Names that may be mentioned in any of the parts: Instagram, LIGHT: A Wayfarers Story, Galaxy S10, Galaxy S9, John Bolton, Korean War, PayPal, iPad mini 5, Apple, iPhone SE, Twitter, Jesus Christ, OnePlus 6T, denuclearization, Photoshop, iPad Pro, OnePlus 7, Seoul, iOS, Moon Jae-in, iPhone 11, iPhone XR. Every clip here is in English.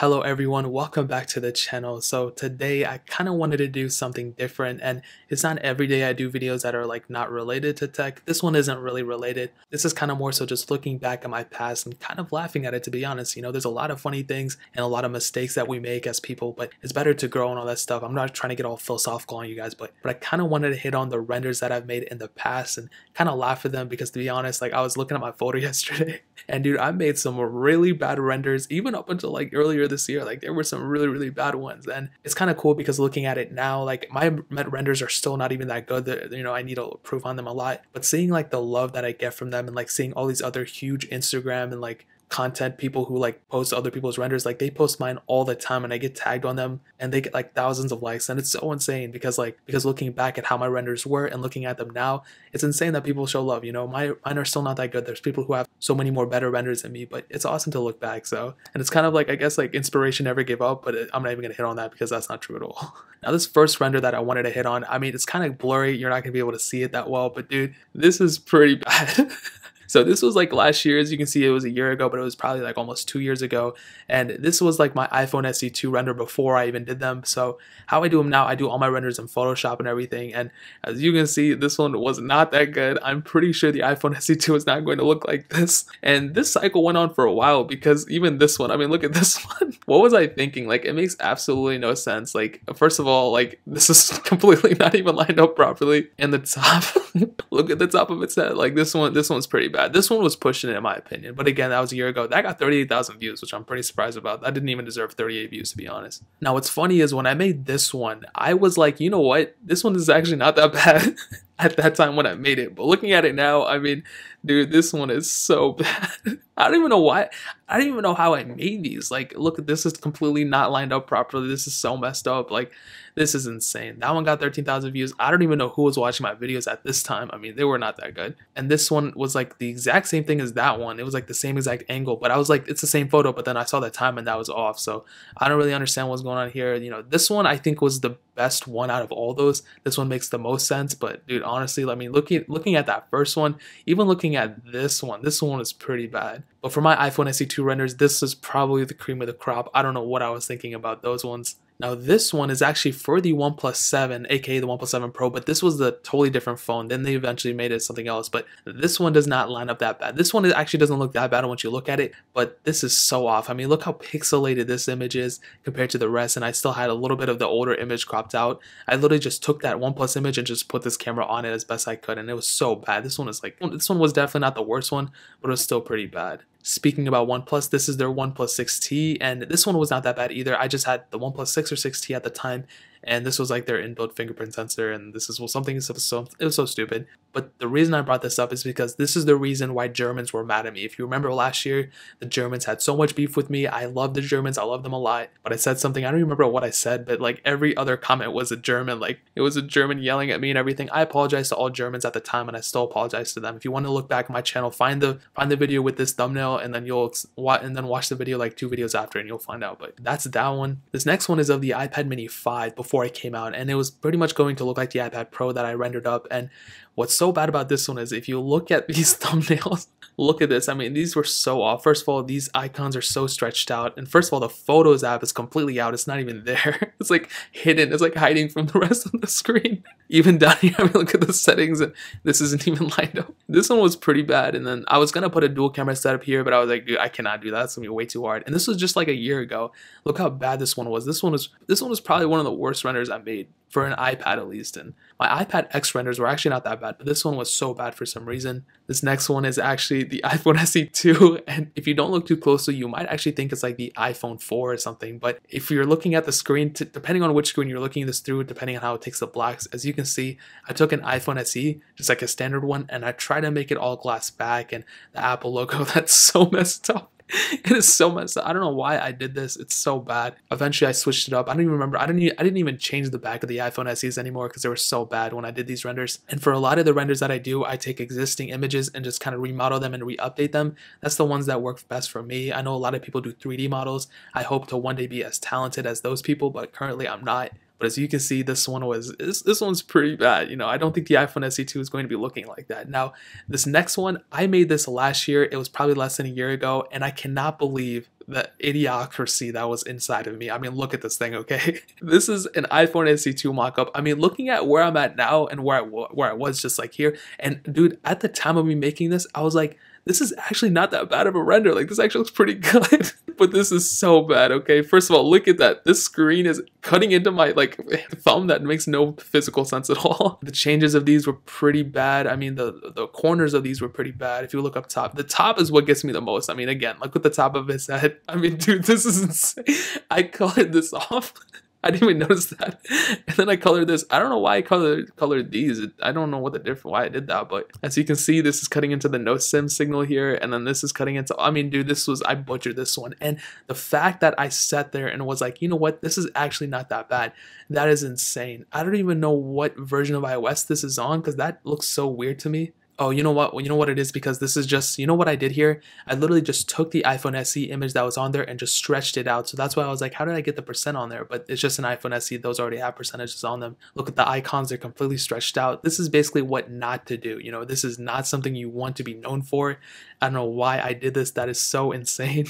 Hello everyone, welcome back to the channel. So today I kind of wanted to do something different, and it's not every day I do videos that are like not related to tech. This one isn't really related. This is kind of more so just looking back at my past and kind of laughing at it, to be honest. You know, there's a lot of funny things and a lot of mistakes that we make as people, but it's better to grow and all that stuff. I'm not trying to get all philosophical on you guys, but I kind of wanted to hit on the renders that I've made in the past and kind of laugh at them because, to be honest, like I was looking at my folder yesterday and dude, I made some really bad renders even up until like earlier this year. Like there were some really bad ones, and it's kind of cool because looking at it now, like my renders are still not even that good. You know, I need to improve on them a lot, but seeing like the love that I get from them and like seeing all these other huge Instagram and like content people who like post other people's renders, like they post mine all the time and I get tagged on them and they get like thousands of likes, and it's so insane because looking back at how my renders were and looking at them now, it's insane that people show love. You know, mine are still not that good. There's people who have so many more better renders than me, but it's awesome to look back. So, and it's kind of like, I guess, like inspiration never give up, but I'm not even gonna hit on that because that's not true at all. Now this first render that I wanted to hit on, I mean, it's kind of blurry, you're not gonna be able to see it that well, but dude, this is pretty bad. So this was like last year. As you can see, it was a year ago, but it was probably like almost 2 years ago. And this was like my iPhone SE 2 render before I even did them. So how I do them now, I do all my renders in Photoshop and everything. And as you can see, this one was not that good. I'm pretty sure the iPhone SE 2 is not going to look like this. And this cycle went on for a while because even this one, I mean, look at this one. What was I thinking? Like, it makes absolutely no sense. Like, first of all, like this is completely not even lined up properly. And the top, look at the top of its head. Like this one's pretty bad. This one was pushing it in my opinion, but again, that was a year ago. That got 38,000 views, which I'm pretty surprised about. I didn't even deserve 38 views, to be honest. Now what's funny is when I made this one, I was like, you know what, this one is actually not that bad at that time when I made it, but looking at it now, I mean, dude, this one is so bad. I don't even know why. I don't even know how I made these. Like, look, this is completely not lined up properly. This is so messed up. Like, this is insane. That one got 13,000 views. I don't even know who was watching my videos at this time. I mean, they were not that good. And this one was like the exact same thing as that one. It was like the same exact angle, but I was like, it's the same photo, but then I saw the time and that was off. So I don't really understand what's going on here. You know, this one I think was the best one out of all those. This one makes the most sense, but dude, honestly, I mean, looking at that first one, even looking at this one is pretty bad. But for my iPhone SE 2 renders, this is probably the cream of the crop. I don't know what I was thinking about those ones. Now this one is actually for the OnePlus 7, aka the OnePlus 7 Pro, but this was a totally different phone. Then they eventually made it something else, but this one does not line up that bad. This one actually doesn't look that bad once you look at it, but this is so off. I mean, look how pixelated this image is compared to the rest, and I still had a little bit of the older image cropped out. I literally just took that OnePlus image and just put this camera on it as best I could, and it was so bad. This one was definitely not the worst one, but it was still pretty bad. Speaking about OnePlus, this is their OnePlus 6T, and this one was not that bad either. I just had the OnePlus 6 or 6T at the time, and this was like their inbuilt fingerprint sensor, and this is, well, something so, it was so stupid. But the reason I brought this up is because this is the reason why Germans were mad at me. If you remember last year, the Germans had so much beef with me. I love the Germans, I love them a lot, but I said something, I don't remember what I said, but like every other comment was a German, like it was a German yelling at me and everything. I apologized to all Germans at the time, and I still apologize to them. If you want to look back at my channel, find the video with this thumbnail, and then you'll watch the video like two videos after and you'll find out. But that's that one. This next one is of the iPad mini 5 before it came out, and it was pretty much going to look like the iPad Pro that I rendered up. And what's so bad about this one is if you look at these thumbnails, look at this. I mean, these were so off. First of all, these icons are so stretched out, and first of all, the Photos app is completely out. It's not even there. It's like hidden. It's like hiding from the rest of the screen. Even down here, I mean, look at the settings, and this isn't even lined up. This one was pretty bad. And then I was gonna put a dual camera setup here, but I was like, dude, I cannot do that. That's gonna be way too hard. And this was just like a year ago. Look how bad this one was. This one was probably one of the worst renders I made for an iPad, at least. And my iPad X renders were actually not that bad, but this one was so bad for some reason. This next one is actually the iPhone SE 2, and if you don't look too closely, you might actually think it's like the iPhone 4 or something, but if you're looking at the screen, depending on which screen you're looking at this through, depending on how it takes the blacks, as you can see, I took an iPhone SE, just like a standard one, and I tried to make it all glass back, and the Apple logo, that's so messed up. It is so messed up. I don't know why I did this. It's so bad. Eventually I switched it up. I don't even remember. I didn't even change the back of the iPhone SEs anymore because they were so bad when I did these renders. And for a lot of the renders that I do, I take existing images and just kind of remodel them and re-update them. That's the ones that work best for me. I know a lot of people do 3D models. I hope to one day be as talented as those people, but currently I'm not. But as you can see, this one's pretty bad. You know, I don't think the iPhone SE 2 is going to be looking like that. Now, this next one, I made this last year. It was probably less than a year ago, and I cannot believe the idiocracy that was inside of me. I mean, look at this thing, okay? This is an iPhone SE 2 mock-up. I mean, looking at where I'm at now and where I was just like here, and dude, at the time of me making this, I was like, this is actually not that bad of a render. Like, this actually looks pretty good, but this is so bad, okay? First of all, look at that. This screen is cutting into my, like, thumb. That makes no physical sense at all. The changes of these were pretty bad. I mean, the corners of these were pretty bad. If you look up top, the top is what gets me the most. I mean, again, look at the top of his head. I mean, dude, this is insane. I colored this off. I didn't even notice that. And then I colored this. I don't know why I colored these. I don't know what the difference, why I did that. But as you can see, this is cutting into the no SIM signal here. And then this is cutting into, I mean, dude, this was, I butchered this one. And the fact that I sat there and was like, you know what? This is actually not that bad. That is insane. I don't even know what version of iOS this is on, because that looks so weird to me. Oh, you know what? Well, you know what it is, because this is just, you know what I did here? I literally just took the iPhone SE image that was on there and just stretched it out. So that's why I was like, how did I get the percent on there? But it's just an iPhone SE. Those already have percentages on them. Look at the icons. They're completely stretched out. This is basically what not to do. You know, this is not something you want to be known for. I don't know why I did this. That is so insane.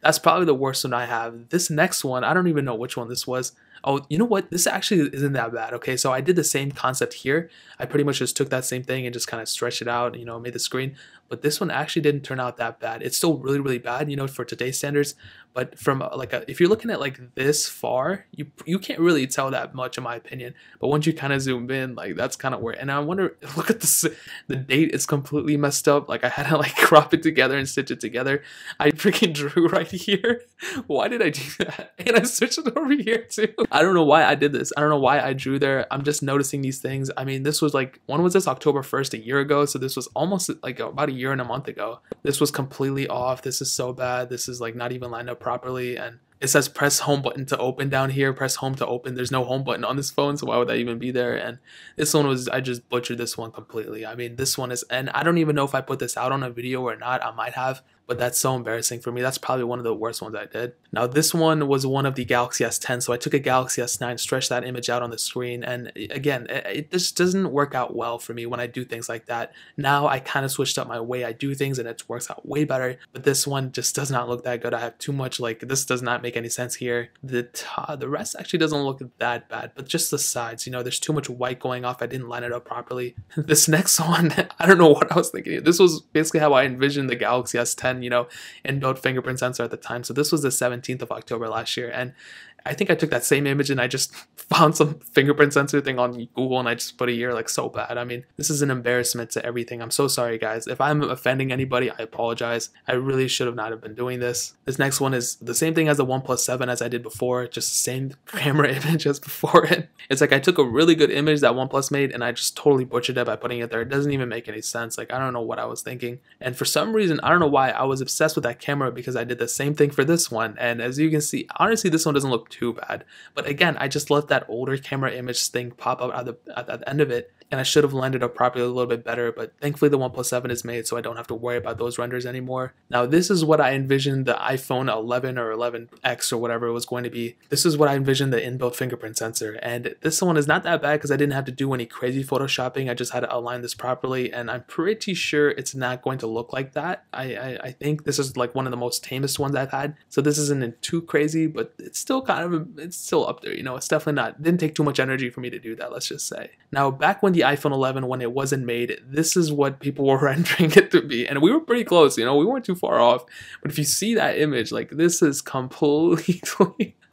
That's probably the worst one I have. This next one, I don't even know which one this was. Oh, you know what? This actually isn't that bad, okay? So I did the same concept here. I pretty much just took that same thing and just kind of stretched it out, you know, made the screen. But this one actually didn't turn out that bad. It's still really, really bad, you know, for today's standards. But from like, if you're looking at like this far, you can't really tell that much, in my opinion. But once you kind of zoom in, like that's kind of where. And I wonder, look at this. The date is completely messed up. Like I had to like crop it together and stitch it together. I freaking drew right here. Why did I do that? And I switched it over here too. I don't know why I did this. I don't know why I drew there. I'm just noticing these things. I mean, this was like, when was this? October 1st, a year ago. So this was almost like about a year and a month ago. This was completely off. This is so bad. This is like not even lined up properly. And it says press home button to open down here, press home to open. There's no home button on this phone, so why would that even be there? And this one was, I just butchered this one completely. I mean, this one is, and I don't even know if I put this out on a video or not. I might have, but that's so embarrassing for me. That's probably one of the worst ones I did. Now, this one was one of the Galaxy S10, so I took a Galaxy S9, stretched that image out on the screen, and again, it just doesn't work out well for me when I do things like that. Now, I kind of switched up my way I do things, and it works out way better, but this one just does not look that good. I have too much, like, this does not make any sense here. The rest actually doesn't look that bad, but just the sides, you know, there's too much white going off. I didn't line it up properly. This next one, I don't know what I was thinking. This was basically how I envisioned the Galaxy S10, you know, inbuilt fingerprint sensor at the time. So this was the 17th of October last year, and I think I took that same image and I just found some fingerprint sensor thing on Google and I just put a year, like, so bad. I mean, this is an embarrassment to everything. I'm so sorry, guys. If I'm offending anybody, I apologize. I really should have not have been doing this. This next one is the same thing as the OnePlus 7 as I did before, just the same camera image as before it. It's like I took a really good image that OnePlus made and I just totally butchered it by putting it there. It doesn't even make any sense. Like, I don't know what I was thinking. And for some reason, I don't know why I was obsessed with that camera, because I did the same thing for this one. And as you can see, honestly, this one doesn't look too bad, but again, I just let that older camera image thing pop up at the end of it, and I should have lined it up properly a little bit better, but thankfully the OnePlus 7 is made, so I don't have to worry about those renders anymore. Now, this is what I envisioned the iPhone 11 or 11X or whatever it was going to be. This is what I envisioned the inbuilt fingerprint sensor, and this one is not that bad because I didn't have to do any crazy photoshopping. I just had to outline this properly, and I'm pretty sure it's not going to look like that. I think this is like one of the most tamest ones I've had, so this isn't too crazy, but it's still it's still up there, you know. It's definitely not, didn't take too much energy for me to do that, let's just say. Now, back when the iPhone 11, when it wasn't made, this is what people were rendering it to be, and we were pretty close, you know, we weren't too far off. But if you see that image, like, this is completely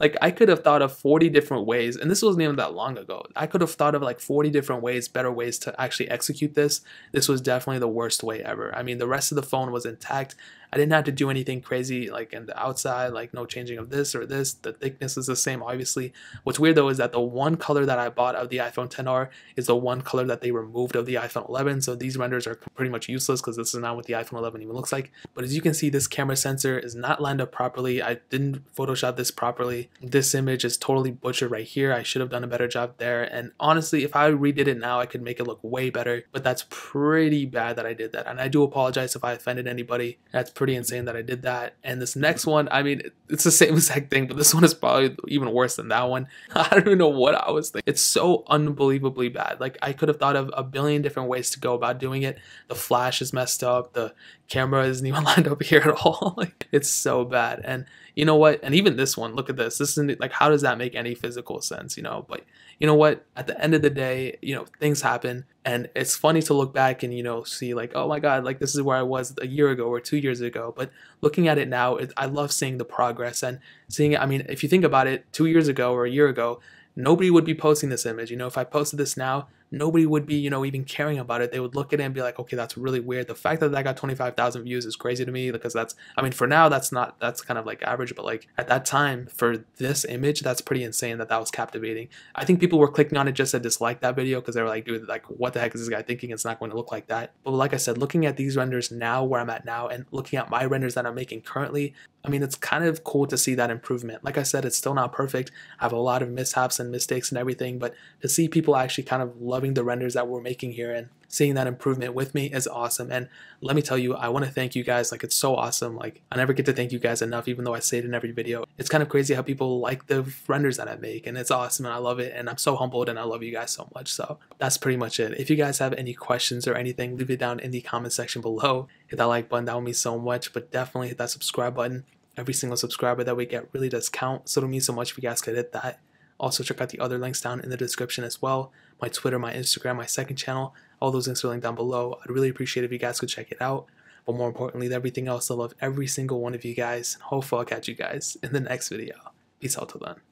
like, I could have thought of 40 different ways, and this wasn't even that long ago. I could have thought of like 40 different ways, better ways to actually execute this. This was definitely the worst way ever. I mean, the rest of the phone was intact. I didn't have to do anything crazy, like in the outside, like no changing of this or this. The thickness is the same, obviously. What's weird though is that the one color that I bought of the iPhone XR is the one color that they removed of the iPhone 11. So these renders are pretty much useless because this is not what the iPhone 11 even looks like. But as you can see, this camera sensor is not lined up properly. I didn't Photoshop this properly. This image is totally butchered right here. I should have done a better job there. And honestly, if I redid it now, I could make it look way better. But that's pretty bad that I did that. And I do apologize if I offended anybody. That's pretty insane that I did that. And this next one, I mean, it's the same exact thing, but this one is probably even worse than that one. I don't even know what I was thinking. It's so unbelievably bad. Like, I could have thought of a billion different ways to go about doing it. The flash is messed up. The camera isn't even lined up here at all. Like, it's so bad. And you know what, and even this one, look at this, this isn't, like, how does that make any physical sense, you know? But you know what, at the end of the day, you know, things happen, and it's funny to look back and, you know, see like, oh my god, like, this is where I was a year ago or 2 years ago. But looking at it now, I love seeing the progress and seeing it. I mean, if you think about it, 2 years ago or a year ago, nobody would be posting this image. You know, if I posted this now, nobody would be, you know, even caring about it. They would look at it and be like, okay, that's really weird. The fact that that got 25,000 views is crazy to me, because that's, I mean, for now, that's not, that's kind of like average, but like at that time for this image, that's pretty insane that that was captivating. I think people were clicking on it just to dislike that video because they were like, dude, like, what the heck is this guy thinking? It's not going to look like that. But like I said, looking at these renders now, where I'm at now, and looking at my renders that I'm making currently, I mean, it's kind of cool to see that improvement. Like I said, it's still not perfect. I have a lot of mishaps and mistakes and everything, but to see people actually kind of loving the renders that we're making here and seeing that improvement with me is awesome. And let me tell you, I want to thank you guys. Like, it's so awesome. Like, I never get to thank you guys enough, even though I say it in every video. It's kind of crazy how people like the renders that I make, and it's awesome, and I love it, and I'm so humbled, and I love you guys so much. So that's pretty much it. If you guys have any questions or anything, leave it down in the comment section below. Hit that like button, that would mean so much, but definitely hit that subscribe button. Every single subscriber that we get really does count, so it'll mean so much if you guys could hit that. Also, check out the other links down in the description as well. My Twitter, my Instagram, my second channel, all those links are linked down below. I'd really appreciate it if you guys could check it out. But more importantly than everything else, I love every single one of you guys. And hopefully I'll catch you guys in the next video. Peace out till then.